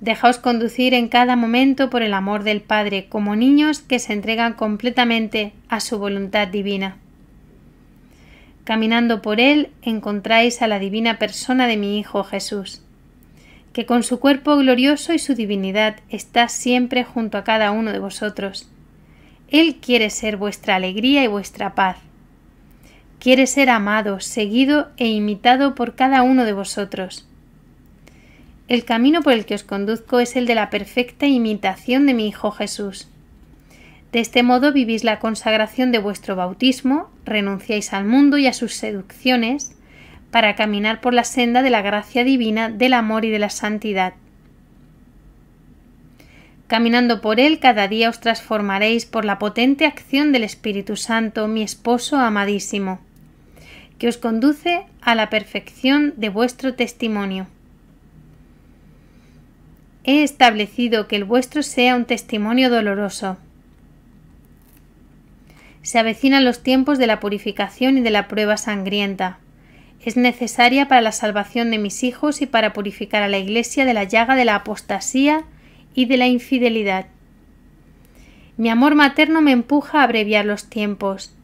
Dejaos conducir en cada momento por el amor del Padre como niños que se entregan completamente a su voluntad divina. Caminando por él encontráis a la divina persona de mi Hijo Jesús, que con su cuerpo glorioso y su divinidad está siempre junto a cada uno de vosotros. Él quiere ser vuestra alegría y vuestra paz. Quiere ser amado, seguido e imitado por cada uno de vosotros. El camino por el que os conduzco es el de la perfecta imitación de mi Hijo Jesús. De este modo vivís la consagración de vuestro bautismo, renunciáis al mundo y a sus seducciones, para caminar por la senda de la gracia divina, del amor y de la santidad. Caminando por él, cada día os transformaréis por la potente acción del Espíritu Santo, mi esposo amadísimo, que os conduce a la perfección de vuestro testimonio. He establecido que el vuestro sea un testimonio doloroso. Se avecinan los tiempos de la purificación y de la prueba sangrienta. Es necesaria para la salvación de mis hijos y para purificar a la Iglesia de la llaga de la apostasía y de la infidelidad. Mi amor materno me empuja a abreviar los tiempos.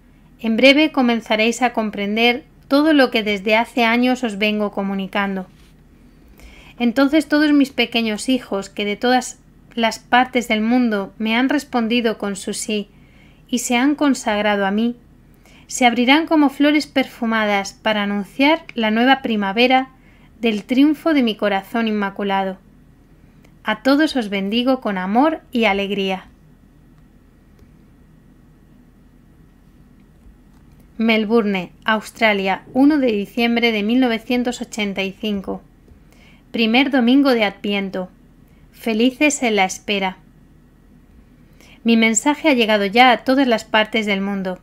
En breve comenzaréis a comprender todo lo que desde hace años os vengo comunicando. Entonces todos mis pequeños hijos, que de todas las partes del mundo me han respondido con su sí y se han consagrado a mí, se abrirán como flores perfumadas para anunciar la nueva primavera del triunfo de mi corazón inmaculado. A todos os bendigo con amor y alegría. Melbourne, Australia, 1 de diciembre de 1985. Primer domingo de Adviento. Felices en la espera. Mi mensaje ha llegado ya a todas las partes del mundo.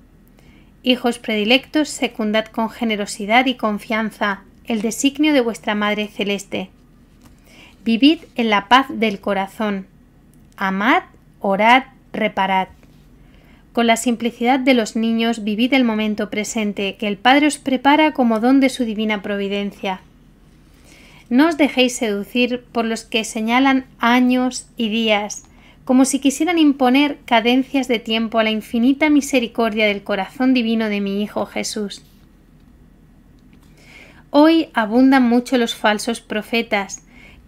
Hijos predilectos, secundad con generosidad y confianza el designio de vuestra Madre Celeste. Vivid en la paz del corazón. Amad, orad, reparad. Con la simplicidad de los niños vivid el momento presente que el Padre os prepara como don de su divina providencia. No os dejéis seducir por los que señalan años y días, como si quisieran imponer cadencias de tiempo a la infinita misericordia del corazón divino de mi Hijo Jesús. Hoy abundan mucho los falsos profetas,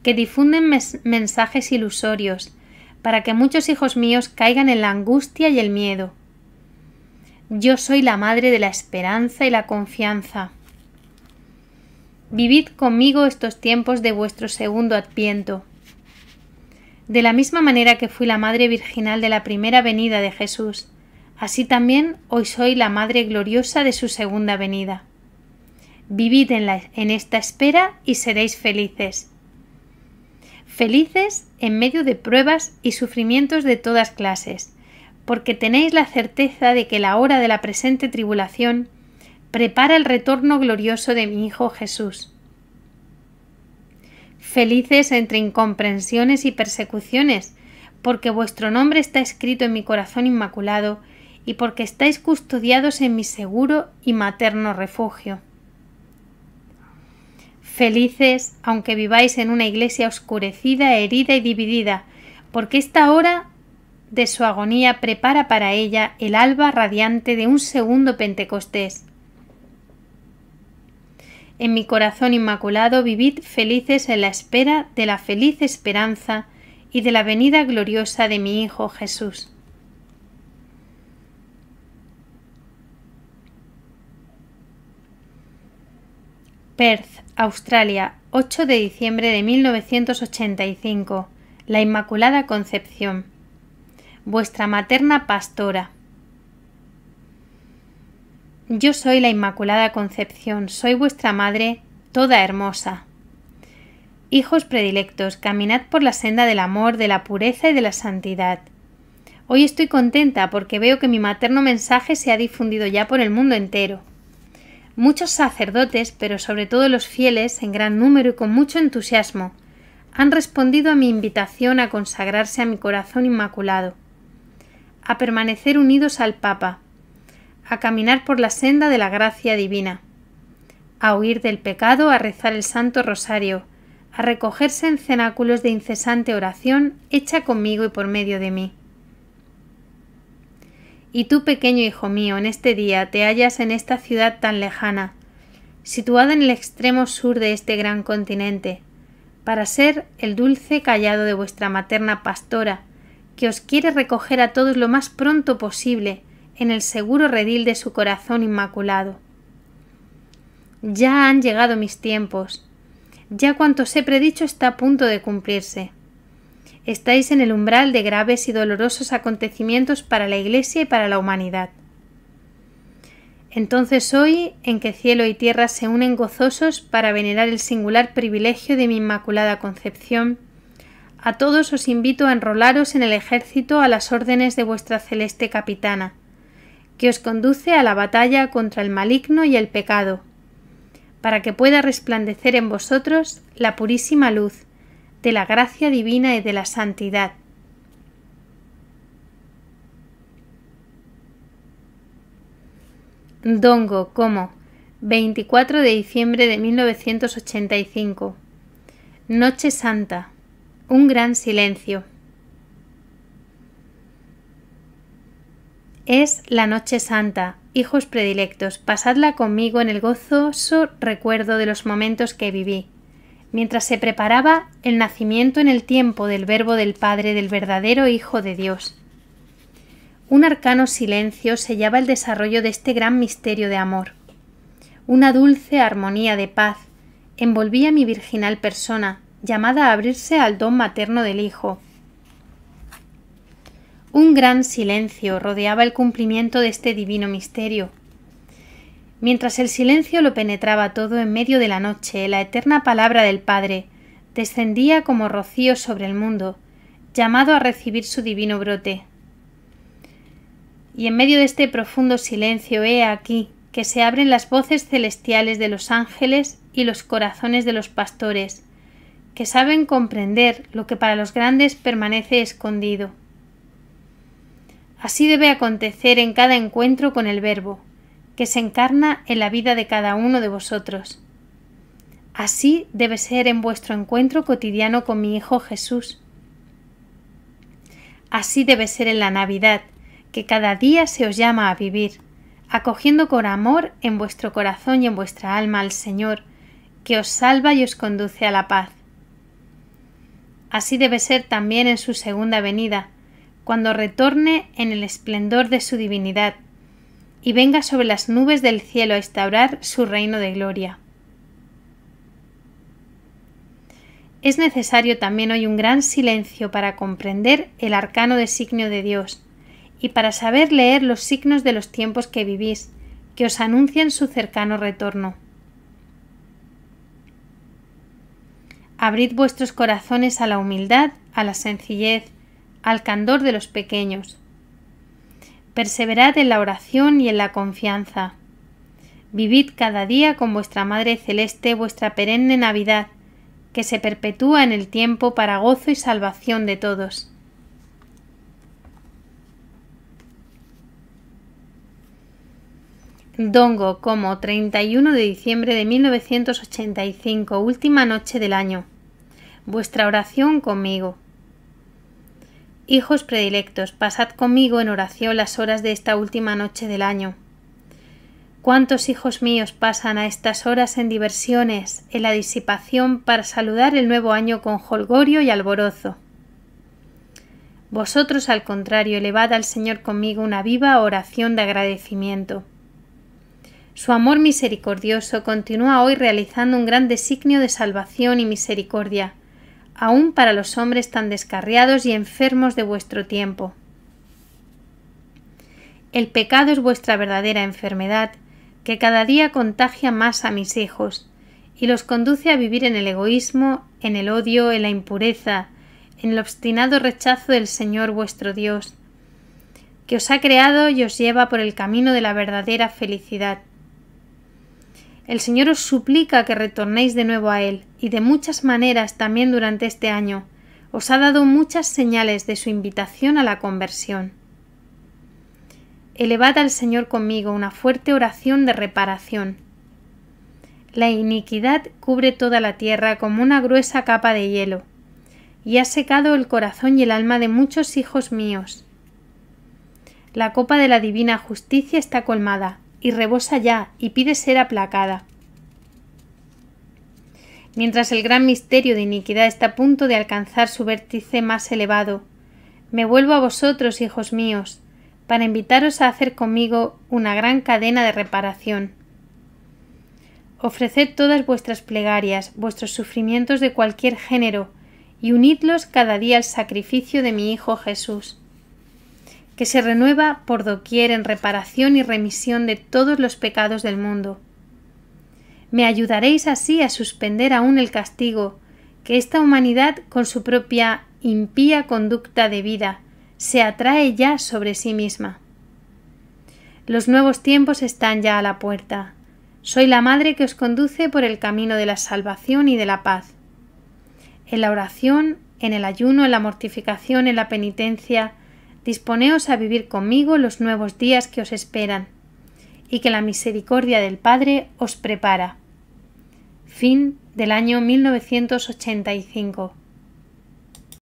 que difunden mensajes ilusorios, para que muchos hijos míos caigan en la angustia y el miedo. Yo soy la madre de la esperanza y la confianza. Vivid conmigo estos tiempos de vuestro segundo Adviento. De la misma manera que fui la Madre Virginal de la primera venida de Jesús, Así también hoy soy la Madre Gloriosa de su segunda venida. Vivid en esta espera y seréis felices. Felices en medio de pruebas y sufrimientos de todas clases, porque tenéis la certeza de que la hora de la presente tribulación prepara el retorno glorioso de mi Hijo Jesús. Felices entre incomprensiones y persecuciones, porque vuestro nombre está escrito en mi corazón inmaculado y porque estáis custodiados en mi seguro y materno refugio. Felices, aunque viváis en una iglesia oscurecida, herida y dividida, porque esta hora de su agonía prepara para ella el alba radiante de un segundo Pentecostés. En mi corazón inmaculado vivid felices en la espera de la feliz esperanza y de la venida gloriosa de mi Hijo Jesús. Perth, Australia, 8 de diciembre de 1985. La Inmaculada Concepción. Vuestra materna pastora. Yo soy la Inmaculada Concepción, soy vuestra madre, toda hermosa. Hijos predilectos, caminad por la senda del amor, de la pureza y de la santidad. Hoy estoy contenta porque veo que mi materno mensaje se ha difundido ya por el mundo entero. Muchos sacerdotes, pero sobre todo los fieles, en gran número y con mucho entusiasmo, han respondido a mi invitación a consagrarse a mi corazón inmaculado, a permanecer unidos al Papa, a caminar por la senda de la gracia divina, a huir del pecado, a rezar el Santo Rosario, a recogerse en cenáculos de incesante oración hecha conmigo y por medio de mí. Y tú, pequeño hijo mío, en este día te hallas en esta ciudad tan lejana, situada en el extremo sur de este gran continente, para ser el dulce callado de vuestra materna pastora, que os quiere recoger a todos lo más pronto posible en el seguro redil de su corazón inmaculado. Ya han llegado mis tiempos, ya cuanto os he predicho está a punto de cumplirse. Estáis en el umbral de graves y dolorosos acontecimientos para la Iglesia y para la humanidad. Entonces hoy, en que cielo y tierra se unen gozosos para venerar el singular privilegio de mi Inmaculada Concepción, a todos os invito a enrolaros en el ejército a las órdenes de vuestra celeste capitana, que os conduce a la batalla contra el maligno y el pecado, para que pueda resplandecer en vosotros la purísima luz de la gracia divina y de la santidad. Dongo, Como, 24 de diciembre de 1985. Noche Santa. Un gran silencio. Es la Noche Santa, hijos predilectos, pasadla conmigo en el gozoso recuerdo de los momentos que viví, mientras se preparaba el nacimiento en el tiempo del Verbo del Padre del verdadero Hijo de Dios. Un arcano silencio sellaba el desarrollo de este gran misterio de amor. Una dulce armonía de paz envolvía mi virginal persona, llamada a abrirse al don materno del Hijo. Un gran silencio rodeaba el cumplimiento de este divino misterio. Mientras el silencio lo penetraba todo en medio de la noche, la eterna palabra del Padre descendía como rocío sobre el mundo, llamado a recibir su divino brote. Y en medio de este profundo silencio, he aquí que se abren las voces celestiales de los ángeles y los corazones de los pastores, que saben comprender lo que para los grandes permanece escondido. Así debe acontecer en cada encuentro con el Verbo, que se encarna en la vida de cada uno de vosotros. Así debe ser en vuestro encuentro cotidiano con mi Hijo Jesús. Así debe ser en la Navidad, que cada día se os llama a vivir, acogiendo con amor en vuestro corazón y en vuestra alma al Señor, que os salva y os conduce a la paz. Así debe ser también en su segunda venida, cuando retorne en el esplendor de su divinidad, y venga sobre las nubes del cielo a instaurar su reino de gloria. Es necesario también hoy un gran silencio para comprender el arcano designio de Dios y para saber leer los signos de los tiempos que vivís, que os anuncian su cercano retorno. Abrid vuestros corazones a la humildad, a la sencillez, al candor de los pequeños. Perseverad en la oración y en la confianza. Vivid cada día con vuestra Madre Celeste vuestra perenne Navidad, que se perpetúa en el tiempo para gozo y salvación de todos. Dongo, como 31 de diciembre de 1985, última noche del año. Vuestra oración conmigo. Hijos predilectos, pasad conmigo en oración las horas de esta última noche del año. ¿Cuántos hijos míos pasan a estas horas en diversiones, en la disipación, para saludar el nuevo año con jolgorio y alborozo? Vosotros, al contrario, elevad al Señor conmigo una viva oración de agradecimiento. Su amor misericordioso continúa hoy realizando un gran designio de salvación y misericordia, aún para los hombres tan descarriados y enfermos de vuestro tiempo. El pecado es vuestra verdadera enfermedad, que cada día contagia más a mis hijos, y los conduce a vivir en el egoísmo, en el odio, en la impureza, en el obstinado rechazo del Señor vuestro Dios, que os ha creado y os lleva por el camino de la verdadera felicidad. El Señor os suplica que retornéis de nuevo a Él, y de muchas maneras también durante este año. Os ha dado muchas señales de su invitación a la conversión. Elevad al Señor conmigo una fuerte oración de reparación. La iniquidad cubre toda la tierra como una gruesa capa de hielo, y ha secado el corazón y el alma de muchos hijos míos. La copa de la divina justicia está colmada, y rebosa ya, y pide ser aplacada. Mientras el gran misterio de iniquidad está a punto de alcanzar su vértice más elevado, me vuelvo a vosotros, hijos míos, para invitaros a hacer conmigo una gran cadena de reparación. Ofreced todas vuestras plegarias, vuestros sufrimientos de cualquier género, y unidlos cada día al sacrificio de mi Hijo Jesús, que se renueva por doquier en reparación y remisión de todos los pecados del mundo. Me ayudaréis así a suspender aún el castigo que esta humanidad, con su propia impía conducta de vida, se atrae ya sobre sí misma. Los nuevos tiempos están ya a la puerta. Soy la Madre que os conduce por el camino de la salvación y de la paz. En la oración, en el ayuno, en la mortificación, en la penitencia, disponeos a vivir conmigo los nuevos días que os esperan y que la misericordia del Padre os prepara. Fin del año 1985.